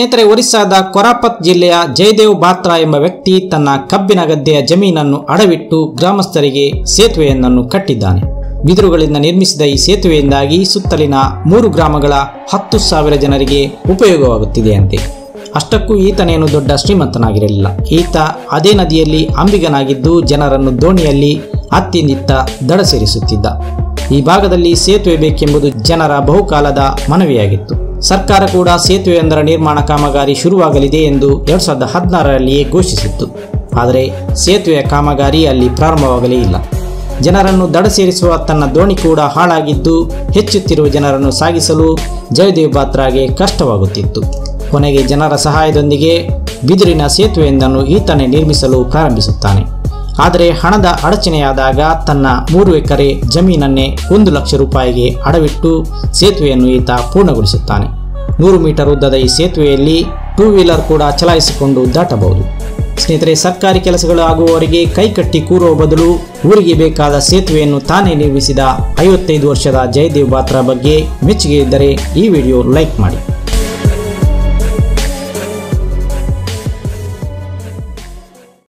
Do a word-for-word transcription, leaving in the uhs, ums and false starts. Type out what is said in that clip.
ಸ್ನೇಹಿತರೆ, ಒರಿಸ್ಸಾದ ಕೊರಾಪತ್ ಜಿಲ್ಲೆಯ ಜಯದೇವ್ ಬಾತ್ರಾ ಎಂಬ ವ್ಯಕ್ತಿ ತನ್ನ ಕಬ್ಬಿನ ಗದ್ದೆಯ ಜಮೀನನ್ನು ಅಡವಿಟ್ಟು ಗ್ರಾಮಸ್ಥರಿಗೆ ಸೇತುವೆಯನ್ನು ಕಟ್ಟಿದ್ದಾನೆ. ಬಿದಿರುಗಳಿಂದ ನಿರ್ಮಿಸಿದ ಈ ಸೇತುವೆಯಿಂದಾಗಿ ಸುತ್ತಲಿನ ಮೂರು ಗ್ರಾಮಗಳ ಹತ್ತು ಸಾವಿರ ಜನರಿಗೆ ಉಪಯೋಗವಾಗುತ್ತಿದೆಯಂತೆ. ಅಷ್ಟಕ್ಕೂ ಈತನೇನು ದೊಡ್ಡ ಶ್ರೀಮಂತನಾಗಿರಲಿಲ್ಲ. ಈತ ಅದೇ ನದಿಯಲ್ಲಿ ಅಂಬಿಗನಾಗಿದ್ದು ಜನರನ್ನು ದೋಣಿಯಲ್ಲಿ ಅತ್ತಿಂದಿತ್ತ ದಡ ಸೇರಿಸುತ್ತಿದ್ದ. ಈ ಭಾಗದಲ್ಲಿ ಸೇತುವೆ ಬೇಕೆಂಬುದು ಜನರ ಬಹುಕಾಲದ ಮನವಿಯಾಗಿತ್ತು. ಸರ್ಕಾರ ಕೂಡ ಸೇತುವೆಯೊಂದರ ನಿರ್ಮಾಣ ಕಾಮಗಾರಿ ಶುರುವಾಗಲಿದೆ ಎಂದು ಎರಡು ಸಾವಿರದ ಹದಿನಾರರಲ್ಲಿಯೇ ಘೋಷಿಸಿತ್ತು. ಆದರೆ ಸೇತುವೆಯ ಕಾಮಗಾರಿ ಅಲ್ಲಿ ಪ್ರಾರಂಭವಾಗಲೇ ಇಲ್ಲ. ಜನರನ್ನು ದಡ ಸೇರಿಸುವ ತನ್ನ ದೋಣಿ ಕೂಡ ಹಾಳಾಗಿದ್ದು ಹೆಚ್ಚುತ್ತಿರುವ ಜನರನ್ನು ಸಾಗಿಸಲು ಜಯದೇವ್ ಬಾತ್ರಾಗೆ ಕಷ್ಟವಾಗುತ್ತಿತ್ತು. ಕೊನೆಗೆ ಜನರ ಸಹಾಯದೊಂದಿಗೆ ಬಿದಿರಿನ ಸೇತುವೆಯೊಂದನ್ನು ಈತನೇ ನಿರ್ಮಿಸಲು ಪ್ರಾರಂಭಿಸುತ್ತಾನೆ. ಆದರೆ ಹಣದ ಅಡಚಣೆಯಾದಾಗ ತನ್ನ ಮೂರು ಎಕರೆ ಜಮೀನನ್ನೇ ಒಂದು ಲಕ್ಷ ರೂಪಾಯಿಗೆ ಅಡವಿಟ್ಟು ಸೇತುವೆಯನ್ನು ಈತ ಪೂರ್ಣಗೊಳಿಸುತ್ತಾನೆ. ನೂರು ಮೀಟರ್ ಉದ್ದದ ಈ ಸೇತುವೆಯಲ್ಲಿ ಟೂ ವೀಲರ್ ಕೂಡ ಚಲಾಯಿಸಿಕೊಂಡು ದಾಟಬಹುದು. ಸ್ನೇಹಿತರೆ, ಸರ್ಕಾರಿ ಕೆಲಸಗಳು ಆಗುವವರಿಗೆ ಕೈಕಟ್ಟಿ ಕೂರುವ ಬದಲು ಊರಿಗೆ ಬೇಕಾದ ಸೇತುವೆಯನ್ನು ತಾನೇ ನಿರ್ಮಿಸಿದ ಐವತ್ತೈದು ವರ್ಷದ ಜಯದೇವ್ ಬಾತ್ರಾ ಬಗ್ಗೆ ಮೆಚ್ಚುಗೆ ಇದ್ದರೆ ಈ ವಿಡಿಯೋ ಲೈಕ್ ಮಾಡಿ.